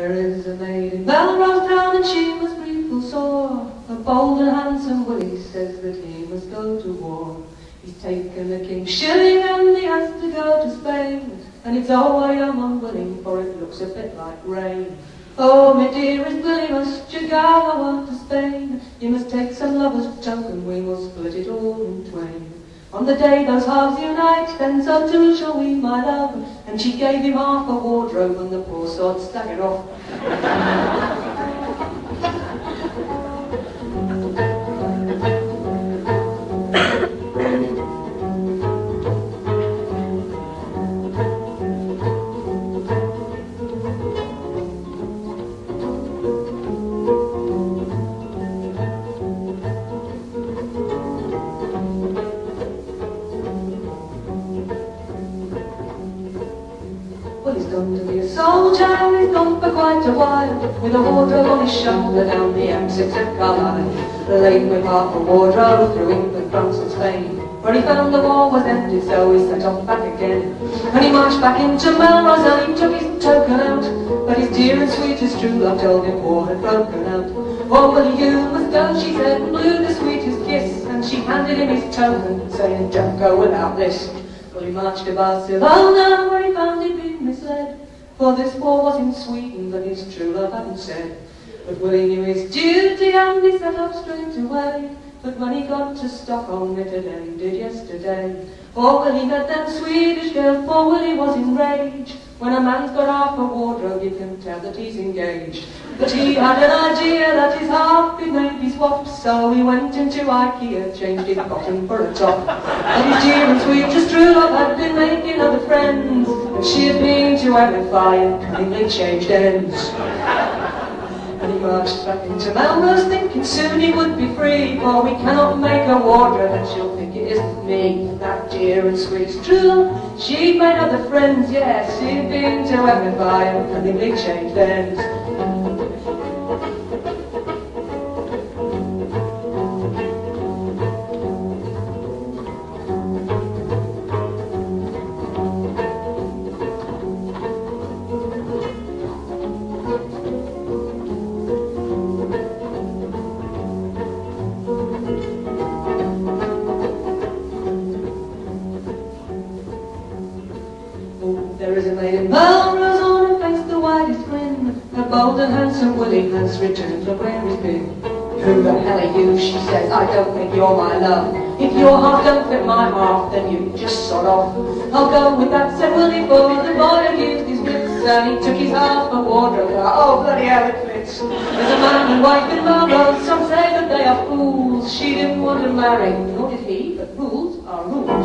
There is a maid in Melrose Town, and she was gleeful sore. A bold and handsome Willie says that he must go to war. He's taken the king's shilling and he has to go to Spain. And it's all I am unwilling, for it looks a bit like rain. Oh, my dearest Willie, must you go? I want to Spain. You must take some lover's tongue and we will split it all in twain. On the day those halves unite, then so too shall we, my love. And she gave him half a wardrobe, and the poor sod staggered off. With a wardrobe on his shoulder down the M6 at Carlisle, laden with half a wardrobe through England, France and Spain. Where he found the war was empty, so he set off back again. And he marched back into Melrose and he took his token out. But his dear and sweetest true love told him war had broken out. Oh, well, you must go, she said, and blew the sweetest kiss. And she handed him his token, saying, don't go without this. Well, he marched to Barcelona, where he found he'd been misled. For this war was in Sweden, but his true love hadn't said. But Willie knew his duty and he set off straight away. But when he got to Stockholm, it had ended yesterday. Oh, Willie met that Swedish girl, for Willie was enraged. When a man's got half a wardrobe, you can tell that he's engaged. But he had an idea that his half could maybe swapped, so he went into Ikea, changed his bottom for a top. And his dear and sweetest true love had been making other friends. She had been to MFI and cunningly changed ends. And he marched back into Melrose, thinking soon he would be free. For we cannot make a wardrobe and she'll think it isn't me. That dear and sweet true love, she'd made other friends, yes. She had been to MFI and cunningly changed ends. Returned from where he's been. Who the hell are you? She says. I don't think you're my love. If your half don't fit my half, then you just sod off. I'll go with that, said Willie, for the boy had used his wits, and he took his half a wardrobe. Oh, bloody hell, it fits. There's a man and wife in Melrose, some say that they are fools. She didn't want to marry, nor did he, but rules are rules.